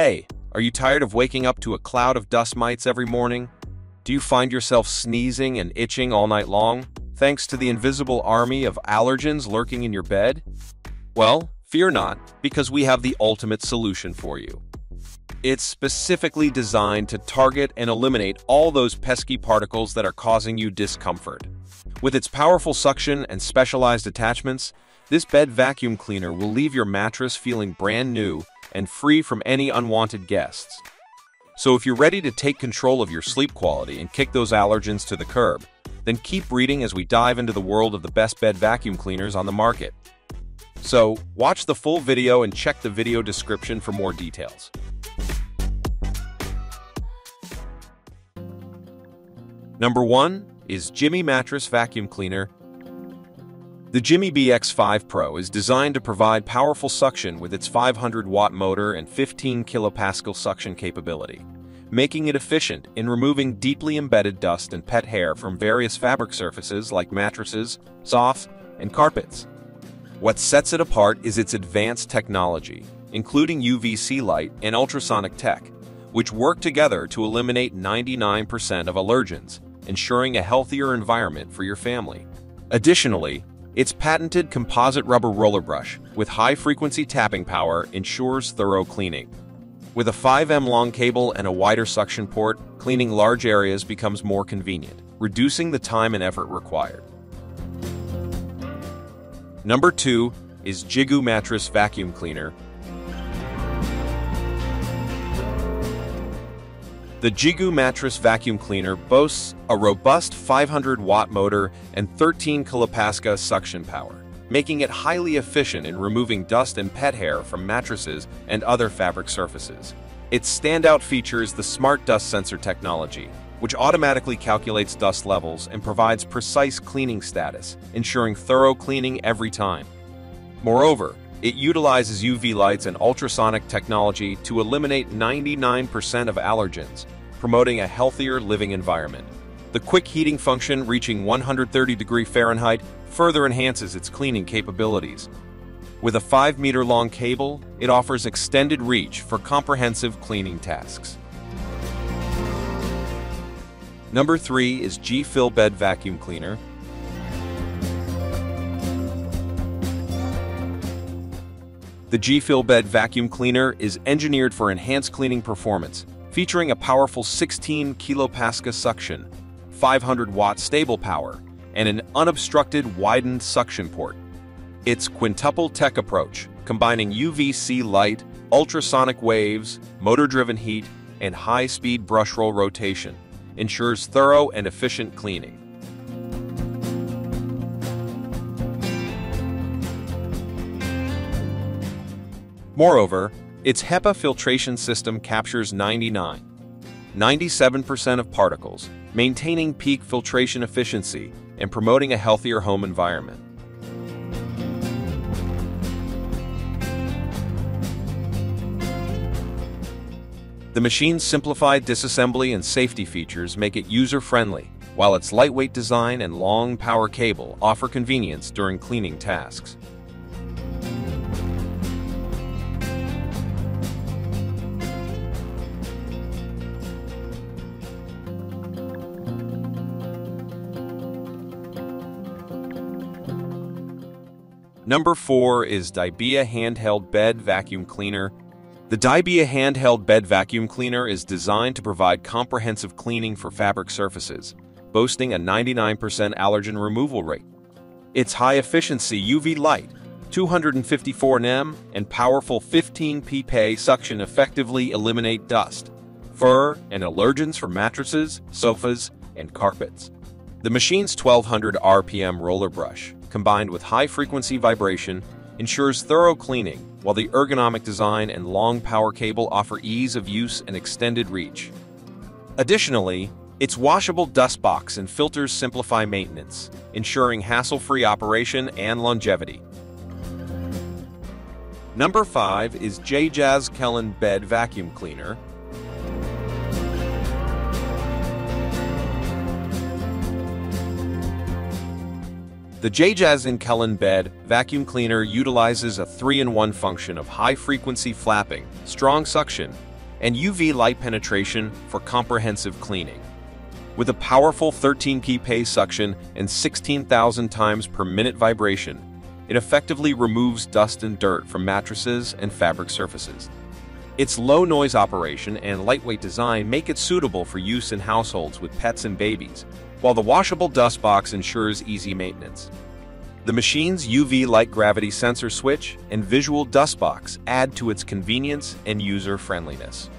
Hey, are you tired of waking up to a cloud of dust mites every morning? Do you find yourself sneezing and itching all night long, thanks to the invisible army of allergens lurking in your bed? Well, fear not, because we have the ultimate solution for you. It's specifically designed to target and eliminate all those pesky particles that are causing you discomfort. With its powerful suction and specialized attachments, this bed vacuum cleaner will leave your mattress feeling brand new and free from any unwanted guests. So if you're ready to take control of your sleep quality and kick those allergens to the curb, then keep reading as we dive into the world of the best bed vacuum cleaners on the market. So, watch the full video and check the video description for more details. Number 1 is Jimmy Mattress Vacuum Cleaner. The Jimmy BX5 Pro is designed to provide powerful suction with its 500-watt motor and 15 kilopascal suction capability, making it efficient in removing deeply embedded dust and pet hair from various fabric surfaces like mattresses, sofas, and carpets. What sets it apart is its advanced technology, including UVC light and ultrasonic tech, which work together to eliminate 99% of allergens, ensuring a healthier environment for your family. Additionally, its patented composite rubber roller brush with high-frequency tapping power ensures thorough cleaning. With a 5mm long cable and a wider suction port, cleaning large areas becomes more convenient, reducing the time and effort required. Number 2 is Jigoo Mattress Vacuum Cleaner. The Jigoo Mattress Vacuum Cleaner boasts a robust 500-watt motor and 13 kilopascal suction power, making it highly efficient in removing dust and pet hair from mattresses and other fabric surfaces. Its standout feature is the smart dust sensor technology, which automatically calculates dust levels and provides precise cleaning status, ensuring thorough cleaning every time. Moreover, it utilizes UV lights and ultrasonic technology to eliminate 99% of allergens, promoting a healthier living environment. The quick heating function reaching 130°F further enhances its cleaning capabilities. With a 5-meter long cable, it offers extended reach for comprehensive cleaning tasks. Number 3 is Jphyll Bed Vacuum Cleaner. The Jphyll Bed Vacuum Cleaner is engineered for enhanced cleaning performance, featuring a powerful 16 kilopascal suction, 500-watt stable power, and an unobstructed widened suction port. Its quintuple tech approach, combining UVC light, ultrasonic waves, motor-driven heat, and high-speed brush roll rotation, ensures thorough and efficient cleaning. Moreover, its HEPA filtration system captures 97% of particles, maintaining peak filtration efficiency and promoting a healthier home environment. The machine's simplified disassembly and safety features make it user-friendly, while its lightweight design and long power cable offer convenience during cleaning tasks. Number 4 is Dibea Handheld Bed Vacuum Cleaner. The Dibea Handheld Bed Vacuum Cleaner is designed to provide comprehensive cleaning for fabric surfaces, boasting a 99% allergen removal rate. Its high-efficiency UV light, 254 nm, and powerful 15 pPa suction effectively eliminate dust, fur, and allergens from mattresses, sofas, and carpets. The machine's 1200 RPM roller brush, combined with high-frequency vibration, ensures thorough cleaning, while the ergonomic design and long power cable offer ease of use and extended reach. Additionally, its washable dust box and filters simplify maintenance, ensuring hassle-free operation and longevity. Number 5 is Jjzncllen Bed Vacuum Cleaner. The Jjzncllen Bed Vacuum Cleaner utilizes a 3-in-1 function of high-frequency flapping, strong suction, and UV light penetration for comprehensive cleaning. With a powerful 13 kPa suction and 16,000 times per minute vibration, it effectively removes dust and dirt from mattresses and fabric surfaces. Its low-noise operation and lightweight design make it suitable for use in households with pets and babies, while the washable dust box ensures easy maintenance. The machine's UV light gravity sensor switch and visual dust box add to its convenience and user-friendliness.